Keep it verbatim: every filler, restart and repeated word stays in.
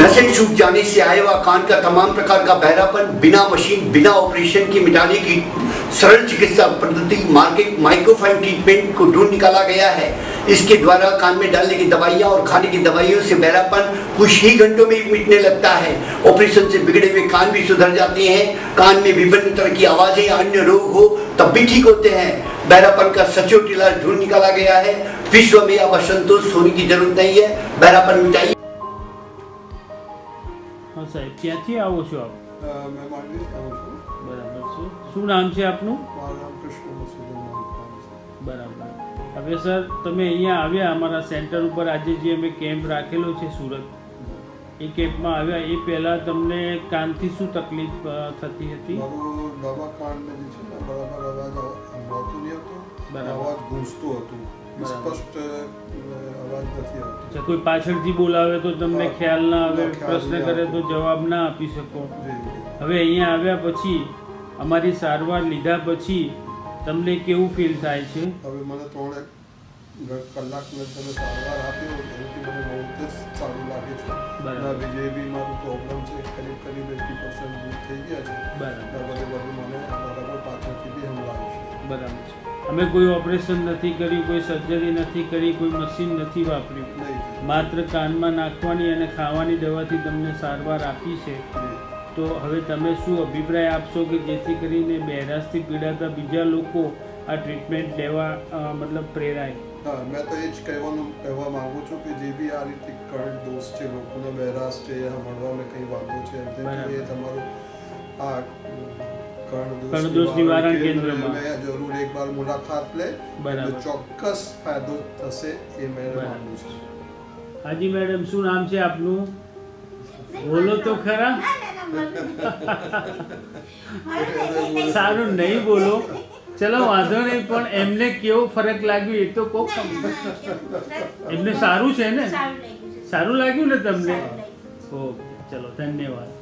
नसें सूख जाने से आए व कान का तमाम प्रकार का बहरापन बिना मशीन बिना ऑपरेशन की मिटाने की सरल चिकित्सा पद्धति मार्केट माइक्रोफाइन ट्रीटमेंट को ढूंढ निकाला गया है। इसके द्वारा कान में डालने की दवाइयाँ और खाने की दवाइयों से बहरापन कुछ ही घंटों में मिटने लगता है। ऑपरेशन से बिगड़े हुए कान भी सुधर जाते हैं। कान में विभिन्न तरह की आवाज़ें अन्य रोग हो तब भी ठीक होते हैं। बहरापन का सचोट इलाज ढूंढ निकाला गया है। विश्व में अब असंतोष होने की जरूरत नहीं है। बहरापन मिटाइए। हाँ साहब, क्या थी आओ छो आप? मैं मानवी आओ छो। बराबर छे। શું નામ છે આપનું? મારું નામ કૃષ્ણ મસુદન। બરાબર, હવે સર તમે અહીંયા આવ્યા અમારા સેન્ટર ઉપર, આજે જે અમે કેમ્પ રાખેલો છે સુરત, એ કેમ્પમાં આવ્યા એ પહેલા તમને કાનથી શું તકલીફ થતી હતી? મારું ડાબા કાનમાં જે છે બરાબર અવાજ આવતો ન હતો, બરાબર અવાજ ગુંજતો હતો, સ્પષ્ટ અવાજ નથી આવતો। જો કોઈ પાછળથી બોલાવે તો તમને ખ્યાલ ના આવે, પ્રશ્ન કરે તો જવાબ ના આપી શકો। હવે અહીંયા આવ્યા પછી અમારી સારવાર લીધા પછી તમને કેવું ફીલ થાય છે? હવે મને ત્રણ કલાક મેં તમે સારવાર આપ્યો એનાથી મને બહુ જ સારું લાગે છે। બરાબર, જે બી મારું પ્રોબ્લેમ છે કરીબ કરીબ એંસી ટકા દૂર થઈ ગયા છે। બરાબર, બરાબર, મને બરાબર પાછળથી બી હમ લાગે છે। બરાબર છે, અમે કોઈ ઓપરેશન નથી કર્યું, કોઈ સર્જરી નથી કરી, કોઈ મશીન નથી વાપર્યું, માત્ર કાનમાં નાખવાની અને ખાવાની દવાથી તમને સારવાર આપી છે। तो हवे तमे शुं अभिप्राय आपशो कि जेथी करीने बेहराशथी पीड़ाता बीजा लोको आ ट्रीटमेंट लेवा मतलब प्रेराय? हाँ, मैं तो एज कहेवानुं कहेवा मांगू छूं कि जे भी आ रीते कर्ड दोष छे, लोकोने बेहराश छे या वळवामां कंई वांधो छे, एमने ए तमारो आ कर्ड दोष निवारण केंद्रमां जरूर एक बार मुलाकात ले। बराबर, चोक्कस फायदो थशे ए मेरे मांगू छूं। हाजी मैडम, शुं नाम छे आपनुं? बोलो तो खरा। सारू नहीं बोलो, चलो वांधो नहीं, पण एमने केवो फरक लाग्यो ए तो को एमने सारू छे ने? सारू लाग्यो ने तमने? ओके, चलो धन्यवाद।